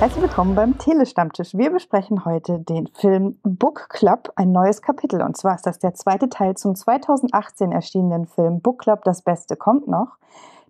Herzlich willkommen beim Tele-Stammtisch. Wir besprechen heute den Film Book Club, ein neues Kapitel. Und zwar ist das der zweite Teil zum 2018 erschienenen Film Book Club, das Beste kommt noch.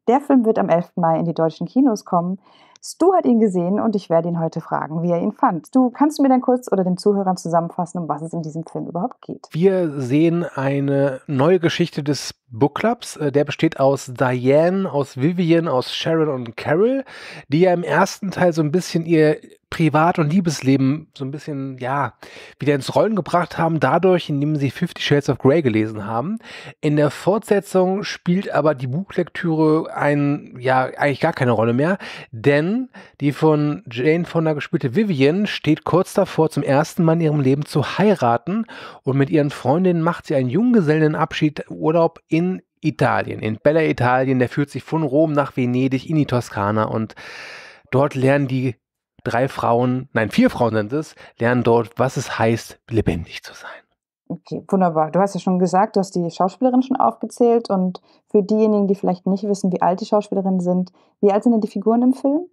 Der Film wird am 11. Mai in die deutschen Kinos kommen. Stu hat ihn gesehen und ich werde ihn heute fragen, wie er ihn fand. Stu, kannst du mir dann kurz oder den Zuhörern zusammenfassen, um was es in diesem Film überhaupt geht? Wir sehen eine neue Geschichte des Book Clubs. Der besteht aus Diane, aus Vivian, aus Sharon und Carol, die ja im ersten Teil so ein bisschen ihr Privat- und Liebesleben so ein bisschen, ja, wieder ins Rollen gebracht haben, dadurch, indem sie 50 Shades of Grey gelesen haben. In der Fortsetzung spielt aber die Buchlektüre eigentlich gar keine Rolle mehr, denn die von Jane Fonda gespielte Vivian steht kurz davor, zum ersten Mal in ihrem Leben zu heiraten, und mit ihren Freundinnen macht sie einen Junggesellenabschied, Urlaub in Italien, in Bella Italien. Der führt sich von Rom nach Venedig in die Toskana, und dort lernen die vier Frauen sind es, lernen dort, was es heißt, lebendig zu sein. Okay, wunderbar. Du hast ja schon gesagt, du hast die Schauspielerin schon aufgezählt, und für diejenigen, die vielleicht nicht wissen, wie alt die Schauspielerinnen sind, wie alt sind denn die Figuren im Film?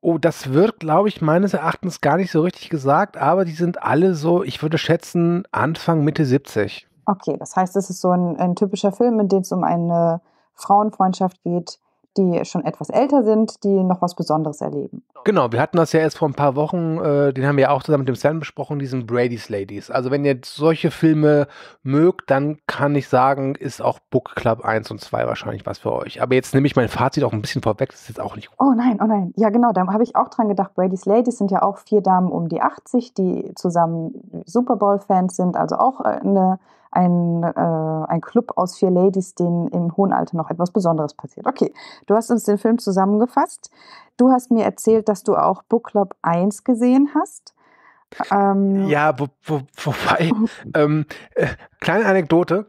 Oh, das wird, glaube ich, meines Erachtens gar nicht so richtig gesagt, aber die sind alle so, ich würde schätzen, Anfang, Mitte 70. Okay, das heißt, es ist so ein typischer Film, in dem es um eine Frauenfreundschaft geht, die schon etwas älter sind, die noch was Besonderes erleben. Genau, wir hatten das ja erst vor ein paar Wochen, den haben wir ja auch zusammen mit dem Sam besprochen, diesen Brady's Ladies. Also wenn ihr solche Filme mögt, dann kann ich sagen, ist auch Book Club 1 und 2 wahrscheinlich was für euch. Aber jetzt nehme ich mein Fazit auch ein bisschen vorweg, das ist jetzt auch nicht gut. Oh nein. Ja genau, da habe ich auch dran gedacht, Brady's Ladies sind ja auch vier Damen um die 80, die zusammen Super Bowl-Fans sind, also auch ein Club aus vier Ladies, denen im hohen Alter noch etwas Besonderes passiert. Okay, du hast uns den Film zusammengefasst. Du hast mir erzählt, dass du auch Book Club 1 gesehen hast. Ja, wobei, kleine Anekdote.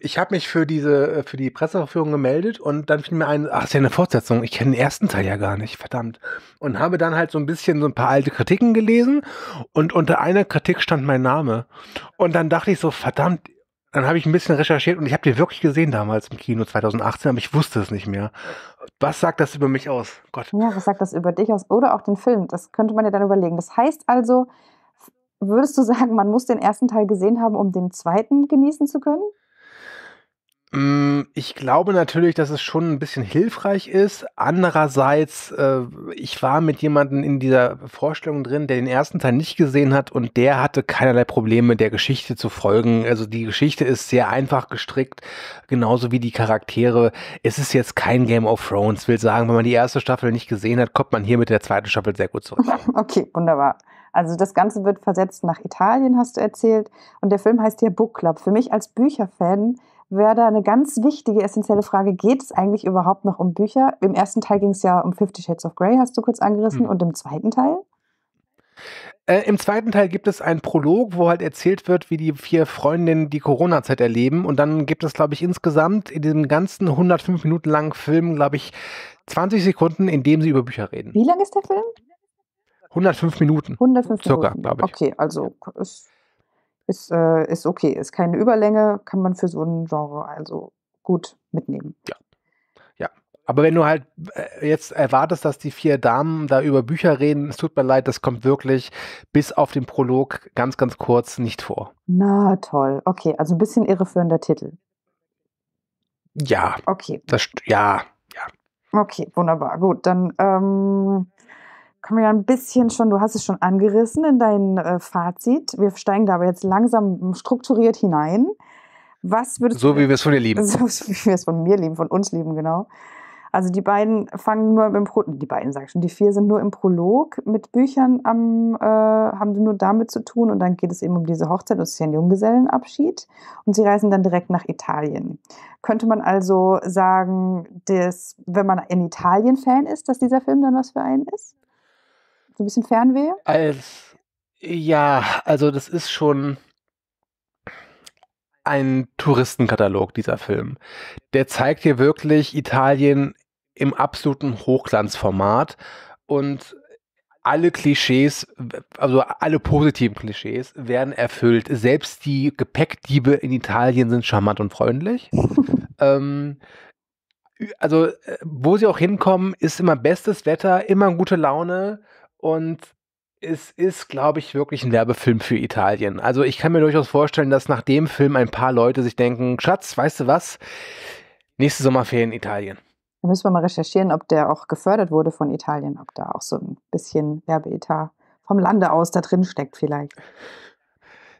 Ich habe mich für die Presseverführung gemeldet, und dann fiel mir ein, ach, ist ja eine Fortsetzung, ich kenne den ersten Teil ja gar nicht, verdammt. Und habe dann halt so ein paar alte Kritiken gelesen, und unter einer Kritik stand mein Name. Und dann dachte ich so, verdammt, dann habe ich ein bisschen recherchiert, und ich habe den wirklich gesehen damals im Kino 2018, aber ich wusste es nicht mehr. Was sagt das über mich aus? Gott. Ja, was sagt das über dich aus? Oder auch den Film, das könnte man ja dann überlegen. Das heißt also, würdest du sagen, man muss den ersten Teil gesehen haben, um den zweiten genießen zu können? Ich glaube natürlich, dass es schon ein bisschen hilfreich ist. Andererseits, ich war mit jemandem in dieser Vorstellung drin, der den ersten Teil nicht gesehen hat, und der hatte keinerlei Probleme, der Geschichte zu folgen. Also die Geschichte ist sehr einfach gestrickt, genauso wie die Charaktere. Es ist jetzt kein Game of Thrones. Ich will sagen, wenn man die erste Staffel nicht gesehen hat, kommt man hier mit der zweiten Staffel sehr gut zurück. Okay, wunderbar. Also das Ganze wird versetzt nach Italien, hast du erzählt. Und der Film heißt ja Book Club. Für mich als Bücherfan wäre da eine ganz wichtige, essentielle Frage, geht es eigentlich überhaupt noch um Bücher? Im ersten Teil ging es ja um 50 Shades of Grey, hast du kurz angerissen, und im zweiten Teil? Im zweiten Teil gibt es einen Prolog, wo halt erzählt wird, wie die vier Freundinnen die Corona-Zeit erleben, und dann gibt es, glaube ich, insgesamt in diesem ganzen 105 Minuten langen Film, glaube ich, 20 Sekunden, in dem sie über Bücher reden. Wie lang ist der Film? 105 Minuten. 105 circa, glaube ich. Okay, also ist okay, ist keine Überlänge, kann man für so ein Genre also gut mitnehmen. Ja. Aber wenn du halt jetzt erwartest, dass die vier Damen da über Bücher reden, es tut mir leid, das kommt wirklich bis auf den Prolog ganz, ganz kurz nicht vor. Na toll, okay, also ein bisschen irreführender Titel. Ja. Okay. Ja. Okay, wunderbar, gut, dann kommen wir ja ein bisschen schon, du hast es schon angerissen in dein Fazit. Wir steigen da aber jetzt langsam strukturiert hinein. Was würdest du? So wie wir es von dir lieben. So wie wir es von mir lieben, von uns lieben, genau. Also die beiden fangen nur im Prolog, die beiden sag ich schon, die vier sind nur im Prolog mit Büchern haben nur damit zu tun, und dann geht es eben um diese Hochzeit, und es ist ja ein Junggesellenabschied, und sie reisen dann direkt nach Italien. Könnte man also sagen, dass, wenn man ein Italien-Fan ist, dass dieser Film dann was für einen ist? So ein bisschen Fernweh? Also, das ist schon ein Touristenkatalog, dieser Film. Der zeigt hier wirklich Italien im absoluten Hochglanzformat und alle Klischees, also alle positiven Klischees werden erfüllt. Selbst die Gepäckdiebe in Italien sind charmant und freundlich. Also wo sie auch hinkommen, ist immer bestes Wetter, immer gute Laune und es ist, glaube ich, wirklich ein Werbefilm für Italien. Also ich kann mir durchaus vorstellen, dass nach dem Film ein paar Leute sich denken, Schatz, weißt du was, nächste Sommerferien Italien. Da müssen wir mal recherchieren, ob der auch gefördert wurde von Italien, ob da auch so ein bisschen Werbeetat vom Lande aus da drin steckt vielleicht.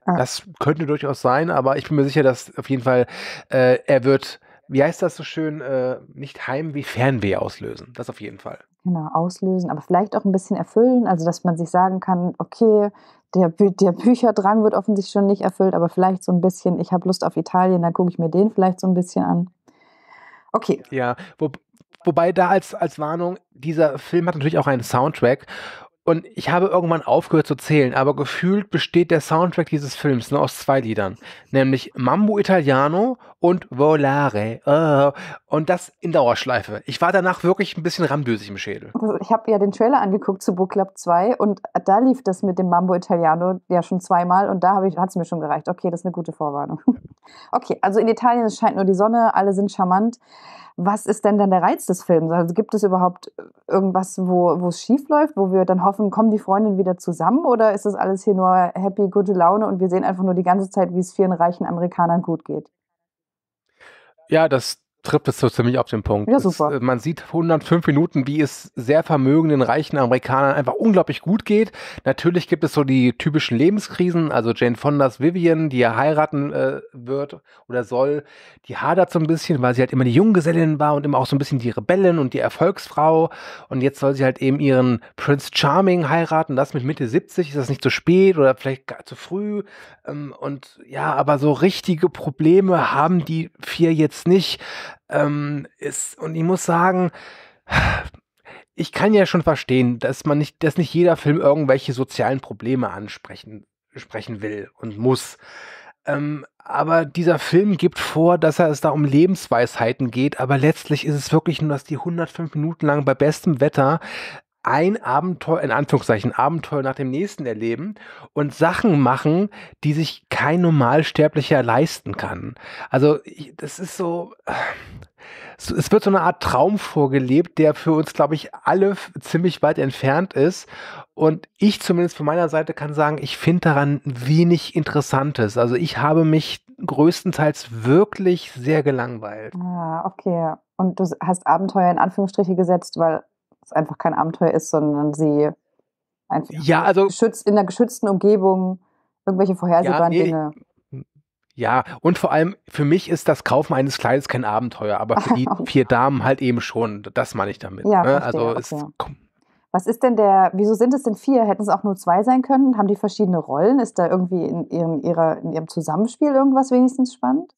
Das könnte durchaus sein, aber ich bin mir sicher, dass auf jeden Fall er wird, wie heißt das so schön, nicht Heimweh, Fernweh auslösen. Das auf jeden Fall. Genau, auslösen, aber vielleicht auch ein bisschen erfüllen, also dass man sich sagen kann, okay, der Bücherdrang wird offensichtlich schon nicht erfüllt, aber vielleicht so ein bisschen, ich habe Lust auf Italien, dann gucke ich mir den vielleicht so ein bisschen an. Okay. Ja, wobei da als Warnung, dieser Film hat natürlich auch einen Soundtrack und ich habe irgendwann aufgehört zu zählen, aber gefühlt besteht der Soundtrack dieses Films nur aus zwei Liedern, nämlich Mambo Italiano und Volare und das in Dauerschleife. Ich war danach wirklich ein bisschen ramdösig im Schädel. Ich habe ja den Trailer angeguckt zu Book Club 2 und da lief das mit dem Mambo Italiano ja schon zweimal und da hat es mir schon gereicht. Okay, das ist eine gute Vorwarnung. Okay, also in Italien scheint nur die Sonne, alle sind charmant. Was ist denn dann der Reiz des Films? Also gibt es überhaupt irgendwas, wo es schief läuft, wo wir dann hoffen, kommen die Freundinnen wieder zusammen oder ist das alles hier nur happy, gute Laune und wir sehen einfach nur die ganze Zeit, wie es vielen reichen Amerikanern gut geht? Ja, das trifft es so ziemlich auf den Punkt. Ja, super. Man sieht 105 Minuten, wie es sehr vermögenden, reichen Amerikanern einfach unglaublich gut geht. Natürlich gibt es so die typischen Lebenskrisen, also Jane Fondas Vivian, die ja heiraten wird oder soll, die hadert so ein bisschen, weil sie halt immer die Junggesellin war und immer auch so ein bisschen die Rebellin und die Erfolgsfrau und jetzt soll sie halt eben ihren Prince Charming heiraten, das mit Mitte 70, ist das nicht zu spät oder vielleicht gar zu früh und ja, aber so richtige Probleme haben die vier jetzt nicht. Und ich muss sagen, ich kann ja schon verstehen, dass nicht jeder Film irgendwelche sozialen Probleme ansprechen will und muss. Aber dieser Film gibt vor, dass es da um Lebensweisheiten geht, aber letztlich ist es wirklich nur, dass die 105 Minuten lang bei bestem Wetter ein Abenteuer, in Anführungszeichen Abenteuer nach dem nächsten erleben und Sachen machen, die sich kein Normalsterblicher leisten kann. Also das ist so, es wird so eine Art Traum vorgelebt, der für uns, glaube ich, alle ziemlich weit entfernt ist. Und ich zumindest von meiner Seite kann sagen, ich finde daran wenig Interessantes. Also ich habe mich größtenteils wirklich sehr gelangweilt. Ah, okay. Und du hast Abenteuer in Anführungsstriche gesetzt, weil es einfach kein Abenteuer ist, sondern sie einfach geschützt, in einer geschützten Umgebung irgendwelche vorhersehbaren Dinge. Ja, und vor allem für mich ist das Kaufen eines Kleides kein Abenteuer, aber für die vier Damen halt eben schon, das meine ich damit. Ja, ne? Verstehe, also was ist denn wieso sind es denn vier? Hätten es auch nur zwei sein können? Haben die verschiedene Rollen? Ist da irgendwie in ihrem Zusammenspiel irgendwas wenigstens spannend?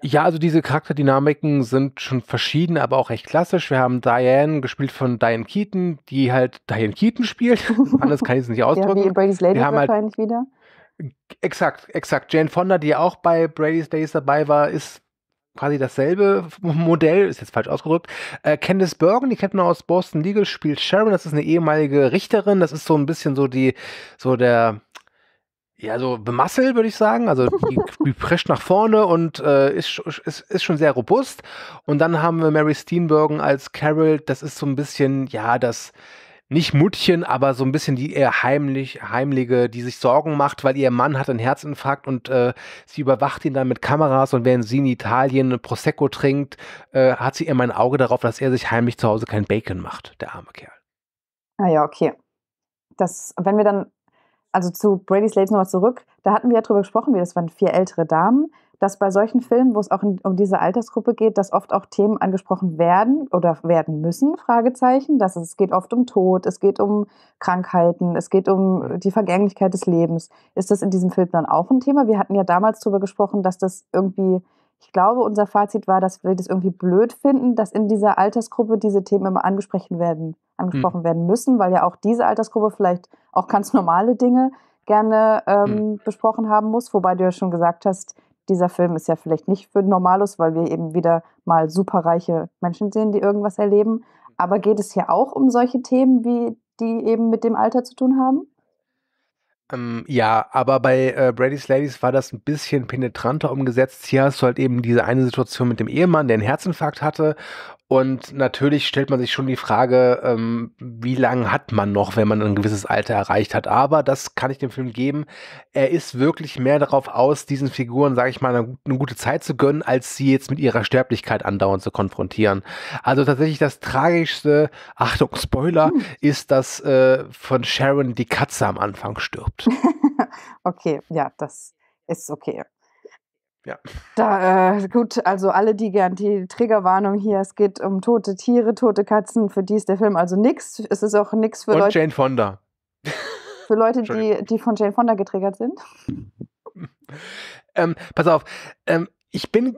Ja, also diese Charakterdynamiken sind schon verschieden, aber auch recht klassisch. Wir haben Diane, gespielt von Diane Keaton, die halt Diane Keaton spielt. Anders kann ich es nicht ausdrücken. Ja, wie in Brady's Ladies wahrscheinlich halt wieder. Exakt. Jane Fonda, die ja auch bei Brady's Ladies dabei war, ist quasi dasselbe Modell, ist jetzt falsch ausgedrückt. Candice Bergen, die kennt man aus Boston Legal, spielt Sharon, das ist eine ehemalige Richterin. Das ist so ein bisschen so Bemassel, würde ich sagen. Also die prescht nach vorne und ist schon sehr robust. Und dann haben wir Mary Steenburgen als Carol. Das ist so ein bisschen, ja, das nicht Muttchen, aber so ein bisschen die eher heimliche, die sich Sorgen macht, weil ihr Mann hat einen Herzinfarkt und sie überwacht ihn dann mit Kameras und während sie in Italien Prosecco trinkt, hat sie immer ein Auge darauf, dass er sich heimlich zu Hause kein Bacon macht, der arme Kerl. Ah ja, okay. Wenn wir dann also zu Brady's Ladies nochmal zurück, da hatten wir ja drüber gesprochen, das waren vier ältere Damen, dass bei solchen Filmen, wo es auch um diese Altersgruppe geht, dass oft auch Themen angesprochen werden oder werden müssen, Fragezeichen, dass es geht oft um Tod, es geht um Krankheiten, es geht um die Vergänglichkeit des Lebens. Ist das in diesem Film dann auch ein Thema? Wir hatten ja damals drüber gesprochen, dass das irgendwie, ich glaube, unser Fazit war, dass wir das irgendwie blöd finden, dass in dieser Altersgruppe diese Themen immer angesprochen werden müssen, weil ja auch diese Altersgruppe vielleicht auch ganz normale Dinge gerne besprochen haben muss, wobei du ja schon gesagt hast, dieser Film ist ja vielleicht nicht für Normalos, weil wir eben wieder mal superreiche Menschen sehen, die irgendwas erleben. Aber geht es hier auch um solche Themen, wie die eben mit dem Alter zu tun haben? Ja, aber bei Brady's Ladies war das ein bisschen penetranter umgesetzt. Hier hast du halt eben diese eine Situation mit dem Ehemann, der einen Herzinfarkt hatte. Und natürlich stellt man sich schon die Frage, wie lange hat man noch, wenn man ein gewisses Alter erreicht hat. Aber das kann ich dem Film geben. Er ist wirklich mehr darauf aus, diesen Figuren, sage ich mal, eine gute Zeit zu gönnen, als sie jetzt mit ihrer Sterblichkeit andauernd zu konfrontieren. Also tatsächlich das tragischste, Achtung, Spoiler, ist, dass von Sharon die Katze am Anfang stirbt. Okay, ja, das ist okay. Ja. Da, gut, also alle, die gern die Triggerwarnung hier, es geht um tote Tiere, tote Katzen, für die ist der Film also nix. Es ist auch nix für Leute. Und Jane Fonda. Für Leute, die von Jane Fonda getriggert sind. Pass auf,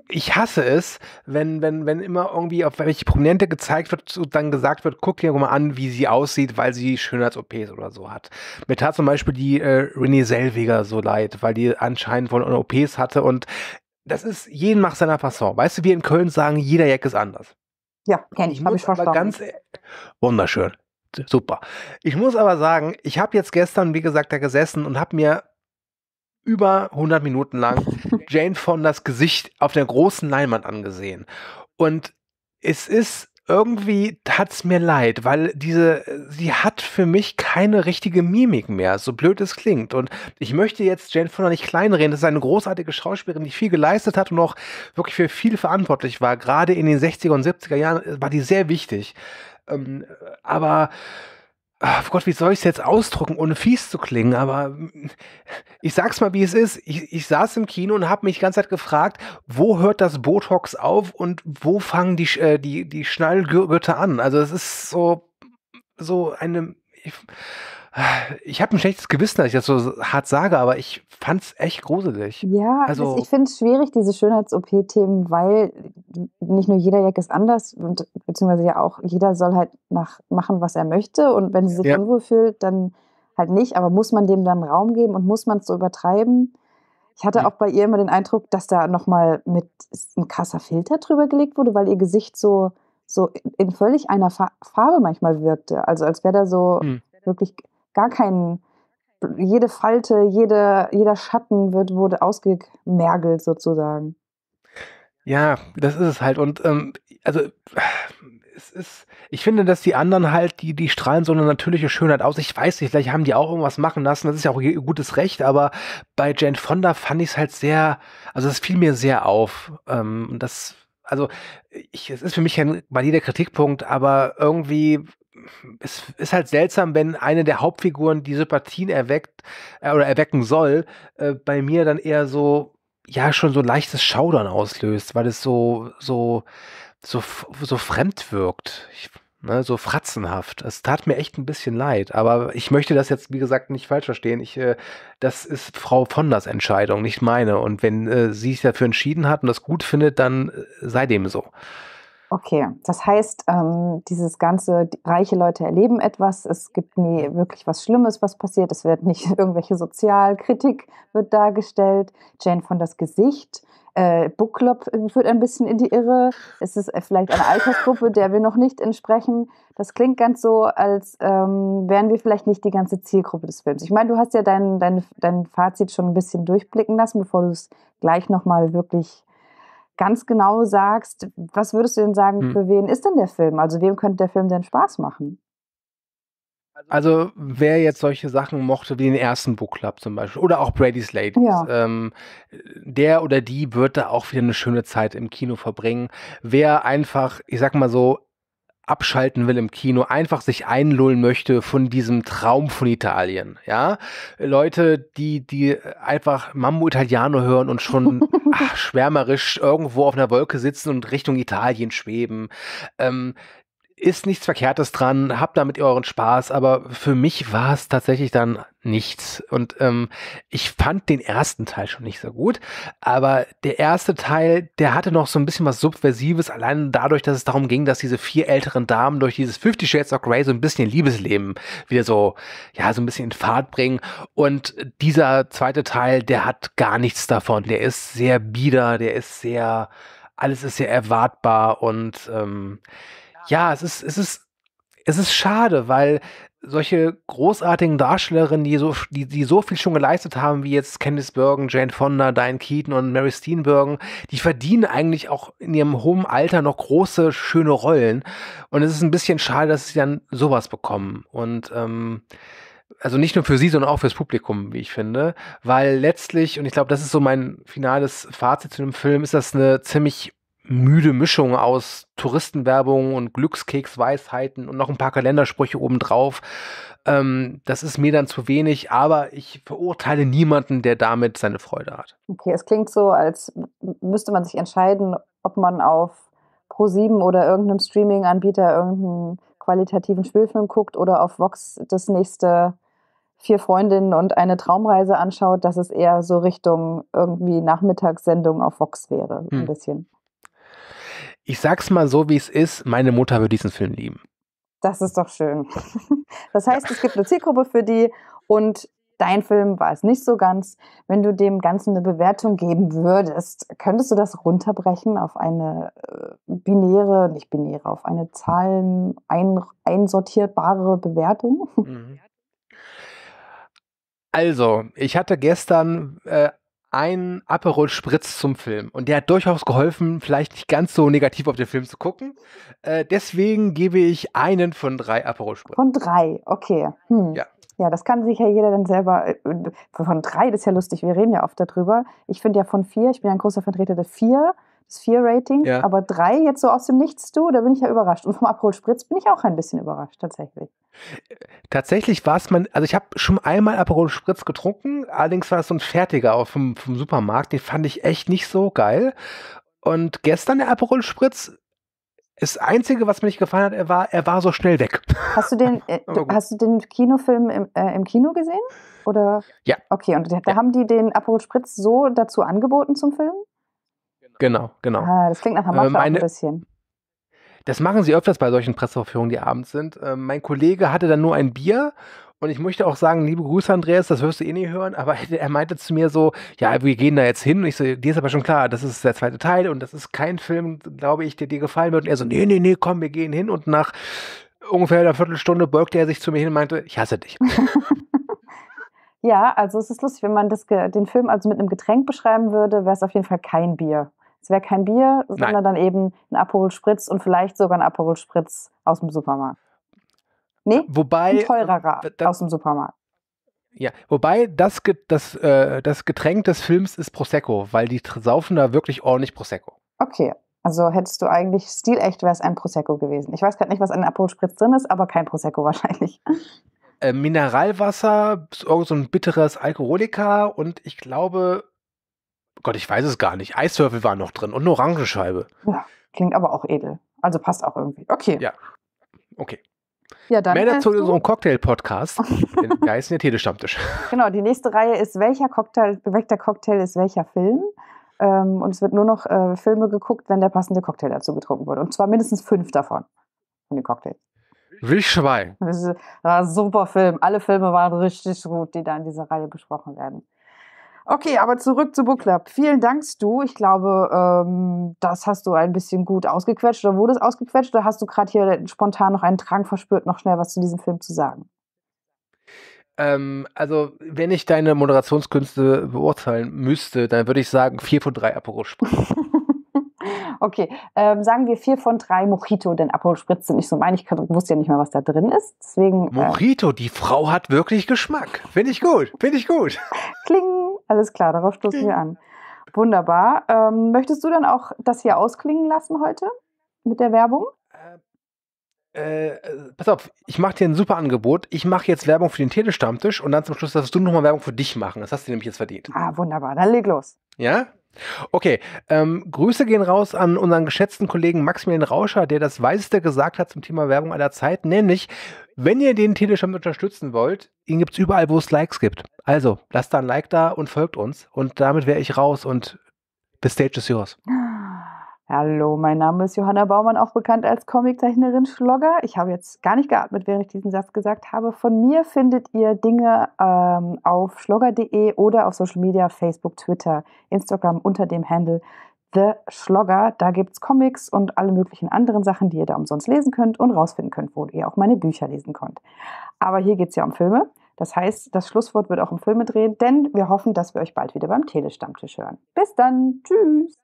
ich hasse es, wenn immer irgendwie auf welche Prominente gezeigt wird und dann gesagt wird, guck dir mal an, wie sie aussieht, weil sie Schönheits-OPs oder so hat. Mir tat zum Beispiel die Renée Zellweger so leid, weil die anscheinend wohl OPs hatte und das ist, jeden macht seiner Fasson. Weißt du, wir in Köln sagen, jeder Jack ist anders. Ja, kenne ich, habe ich verstanden. Ganz wunderschön, super. Ich muss aber sagen, ich habe jetzt gestern, wie gesagt, da gesessen und habe mir über 100 Minuten lang Jane Fondas Gesicht auf der großen Leinwand angesehen. Und es ist irgendwie, tat's mir leid, weil sie hat für mich keine richtige Mimik mehr, so blöd es klingt. Und ich möchte jetzt Jane Fonda nicht kleinreden. Das ist eine großartige Schauspielerin, die viel geleistet hat und auch wirklich für viel verantwortlich war. Gerade in den 60er und 70er Jahren war die sehr wichtig. Aber oh Gott, wie soll ich es jetzt ausdrücken, ohne fies zu klingen, aber ich sag's mal, wie es ist. Ich saß im Kino und habe mich die ganze Zeit gefragt, wo hört das Botox auf und wo fangen die Schnallgürtel an? Also es ist so eine... Ich habe ein schlechtes Gewissen, dass ich das so hart sage, aber ich fand's echt gruselig. Ja, also, ich finde es schwierig, diese Schönheits-OP-Themen, weil nicht nur jeder Jack ist anders und beziehungsweise ja auch jeder soll halt machen, was er möchte und wenn sie sich unwohl fühlt, dann halt nicht, aber muss man dem dann Raum geben und muss man es so übertreiben? Ich hatte auch bei ihr immer den Eindruck, dass da nochmal mit ein krasser Filter drüber gelegt wurde, weil ihr Gesicht so in völlig einer Farbe manchmal wirkte, also als wäre da so wirklich... gar keinen, jede Falte, jeder Schatten wurde ausgemergelt sozusagen. Ja, das ist es halt und also es ist, ich finde, dass die anderen halt, die strahlen so eine natürliche Schönheit aus. Ich weiß nicht, vielleicht haben die auch irgendwas machen lassen, das ist ja auch ihr gutes Recht, aber bei Jane Fonda fand ich es halt sehr, also es fiel mir sehr auf. Es ist für mich ein valider Kritikpunkt, aber irgendwie es ist halt seltsam, wenn eine der Hauptfiguren die Sympathien erweckt oder erwecken soll, bei mir dann eher so, ja, schon so leichtes Schaudern auslöst, weil es so fremd wirkt, so fratzenhaft. Es tat mir echt ein bisschen leid, aber ich möchte das jetzt, wie gesagt, nicht falsch verstehen. Das ist Frau Fondas Entscheidung, nicht meine. Und wenn sie sich dafür entschieden hat und das gut findet, dann sei dem so. Okay, das heißt, dieses ganze, reiche Leute erleben etwas, es gibt nie wirklich was Schlimmes, was passiert, es wird nicht irgendwelche Sozialkritik wird dargestellt, Jane Fondas Gesicht, Book Club führt ein bisschen in die Irre, es ist vielleicht eine Altersgruppe, der wir noch nicht entsprechen, das klingt ganz so, als wären wir vielleicht nicht die ganze Zielgruppe des Films. Ich meine, du hast ja dein Fazit schon ein bisschen durchblicken lassen, bevor du es gleich nochmal wirklich ganz genau sagst, was würdest du denn sagen, für wen ist denn der Film? Also wem könnte der Film denn Spaß machen? Also wer jetzt solche Sachen mochte, wie den ersten Book Club zum Beispiel oder auch Brady's Ladies, der oder die wird da auch wieder eine schöne Zeit im Kino verbringen. Wer einfach, ich sag mal so, abschalten will im Kino, einfach sich einlullen möchte von diesem Traum von Italien, ja? Leute, die einfach Mambo Italiano hören und schon schwärmerisch irgendwo auf einer Wolke sitzen und Richtung Italien schweben. ist nichts Verkehrtes dran, habt damit euren Spaß, aber für mich war es tatsächlich dann nichts. Und ich fand den ersten Teil schon nicht so gut, aber der erste Teil, der hatte noch so ein bisschen was Subversives, allein dadurch, dass es darum ging, dass diese vier älteren Damen durch dieses 50 Shades of Grey so ein bisschen Liebesleben wieder so, ja, so ein bisschen in Fahrt bringen. Und dieser zweite Teil, der hat gar nichts davon. Der ist sehr bieder, der ist sehr, alles ist sehr erwartbar und ja, es ist schade, weil solche großartigen Darstellerinnen, die so viel schon geleistet haben, wie jetzt Candice Bergen, Jane Fonda, Diane Keaton und Mary Steenburgen, die verdienen eigentlich auch in ihrem hohen Alter noch große, schöne Rollen. Und es ist ein bisschen schade, dass sie dann sowas bekommen. Und also nicht nur für sie, sondern auch fürs Publikum, wie ich finde. Weil letztlich, und ich glaube, das ist so mein finales Fazit zu dem Film, ist das eine ziemlich müde Mischung aus Touristenwerbung und Glückskeksweisheiten und noch ein paar Kalendersprüche obendrauf. Das ist mir dann zu wenig, aber ich verurteile niemanden, der damit seine Freude hat. Okay, es klingt so, als müsste man sich entscheiden, ob man auf Pro7 oder irgendeinem Streaming-Anbieter irgendeinen qualitativen Spielfilm guckt oder auf Vox das nächste 4 Freundinnen und eine Traumreise anschaut, dass es eher so Richtung irgendwie Nachmittagssendung auf Vox wäre, ein bisschen. Ich sag's mal so, wie es ist, meine Mutter würde diesen Film lieben. Das ist doch schön. Das heißt, ja, es gibt eine Zielgruppe für die und dein Film war es nicht so ganz. Wenn du dem Ganzen eine Bewertung geben würdest, könntest du das runterbrechen auf eine auf eine Zahlen einsortierbare Bewertung? Also, ich hatte gestern einen Aperol Spritz zum Film. Und der hat durchaus geholfen, vielleicht nicht ganz so negativ auf den Film zu gucken. Deswegen gebe ich 1 von 3 Aperol Spritz. Von 3, okay. Ja. Ja, das kann sich ja jeder dann selber... Von 3, das ist ja lustig, wir reden ja oft darüber. Ich finde ja von 4, ich bin ja ein großer Vertreter der 4, das 4-Rating. Ja. Aber 3 jetzt so aus dem Nichts, du, da bin ich ja überrascht. Und vom Aperol Spritz bin ich auch ein bisschen überrascht, tatsächlich. Tatsächlich war es also ich habe schon einmal Aperol Spritz getrunken, allerdings war das so ein fertiger vom Supermarkt, den fand ich echt nicht so geil. Und gestern der Aperol Spritz, das Einzige, was mir nicht gefallen hat, er war so schnell weg. Hast du den Kinofilm im Kino gesehen? Oder? Ja. Okay, und da haben die den Aperol Spritz so dazu angeboten zum Film? Genau. Ah, das klingt nach einer Mafia ein bisschen. Das machen sie öfters bei solchen Pressevorführungen, die abends sind. Mein Kollege hatte dann nur ein Bier und ich möchte auch sagen, liebe Grüße Andreas, das wirst du eh nie hören, aber er meinte zu mir so, ja, wir gehen da jetzt hin. Und ich so, dir ist aber schon klar, das ist der zweite Teil und das ist kein Film, glaube ich, der dir gefallen wird. Und er so, nee, komm, wir gehen hin. Und nach ungefähr einer Viertelstunde beugte er sich zu mir hin und meinte, ich hasse dich. Ja, also es ist lustig, wenn man den Film also mit einem Getränk beschreiben würde, wäre es auf jeden Fall kein Bier. Es wäre kein Bier, sondern Nein. Dann eben ein Aperol Spritz und vielleicht sogar ein Aperol Spritz aus dem Supermarkt. Nee, wobei, ein teurerer aus dem Supermarkt. Ja, wobei das Getränk des Films ist Prosecco, weil die saufen da wirklich ordentlich Prosecco. Okay, also hättest du eigentlich stilecht, wäre es ein Prosecco gewesen. Ich weiß gerade nicht, was an Aperol Spritz drin ist, aber kein Prosecco wahrscheinlich. Mineralwasser, so ein bitteres Alkoholika und ich glaube... Gott, ich weiß es gar nicht. Eiswürfel waren noch drin und eine Orangenscheibe. Ja, klingt aber auch edel. Also passt auch irgendwie. Okay. Ja, okay. Ja, dann mehr dazu in unserem Cocktail-Podcast. Da ist der Tele-Stammtisch. Genau, die nächste Reihe ist, welcher Cocktail ist welcher Film? Und es wird nur noch Filme geguckt, wenn der passende Cocktail dazu getrunken wurde. Und zwar mindestens 5 davon. Von den Cocktails. Wildschwein. Das war ein super Film. Alle Filme waren richtig gut, die da in dieser Reihe besprochen werden. Okay, aber zurück zu Book Club. Vielen Dank, Stu. Ich glaube, das hast du ein bisschen gut ausgequetscht. Oder wurde es ausgequetscht? Oder hast du gerade hier spontan noch einen Drang verspürt, noch schnell was zu diesem Film zu sagen? Also, wenn ich deine Moderationskünste beurteilen müsste, dann würde ich sagen, 4 von 3 Aperol Spritz. Okay, sagen wir 4 von 3 Mojito, denn Aperol Spritz sind nicht so mein. Ich wusste ja nicht mehr, was da drin ist. Deswegen, Mojito, die Frau hat wirklich Geschmack. Finde ich gut. Klingen. Alles klar, darauf stoßen wir an. Wunderbar. Möchtest du dann auch das hier ausklingen lassen heute mit der Werbung? Pass auf, ich mache dir ein super Angebot. Ich mache jetzt Werbung für den Tele-Stammtisch und dann zum Schluss darfst du nochmal Werbung für dich machen. Das hast du nämlich jetzt verdient. Ah, wunderbar. Dann leg los. Ja? Okay, Grüße gehen raus an unseren geschätzten Kollegen Maximilian Rauscher, der das Weiseste gesagt hat zum Thema Werbung aller Zeit, nämlich, wenn ihr den Tele-Stammtisch unterstützen wollt, ihn gibt es überall, wo es Likes gibt. Also, lasst da ein Like da und folgt uns und damit wäre ich raus und the stage is yours. Hallo, mein Name ist Johanna Baumann, auch bekannt als Comiczeichnerin Schlogger. Ich habe jetzt gar nicht geatmet, während ich diesen Satz gesagt habe. Von mir findet ihr Dinge auf schlogger.de oder auf Social Media, Facebook, Twitter, Instagram unter dem Handle The Schlogger. Da gibt es Comics und alle möglichen anderen Sachen, die ihr da umsonst lesen könnt und rausfinden könnt, wo ihr auch meine Bücher lesen könnt. Aber hier geht es ja um Filme. Das heißt, das Schlusswort wird auch um Filme drehen, denn wir hoffen, dass wir euch bald wieder beim Tele-Stammtisch hören. Bis dann, tschüss!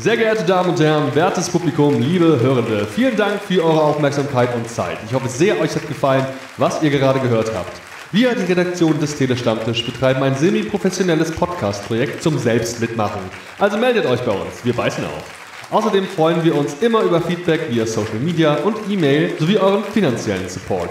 Sehr geehrte Damen und Herren, wertes Publikum, liebe Hörende, vielen Dank für eure Aufmerksamkeit und Zeit. Ich hoffe sehr, euch hat gefallen, was ihr gerade gehört habt. Wir, die Redaktion des Tele-Stammtisch, betreiben ein semi-professionelles Podcast-Projekt zum Selbstmitmachen. Also meldet euch bei uns, wir beißen auf. Außerdem freuen wir uns immer über Feedback via Social Media und E-Mail sowie euren finanziellen Support.